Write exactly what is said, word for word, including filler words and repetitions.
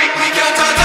we, we got to